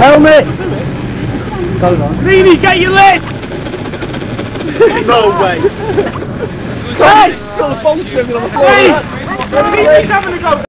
Helmet! Greeny, get your lid! No way! Hey! Got a bong string on the floor! Hey! Greeny, having a go!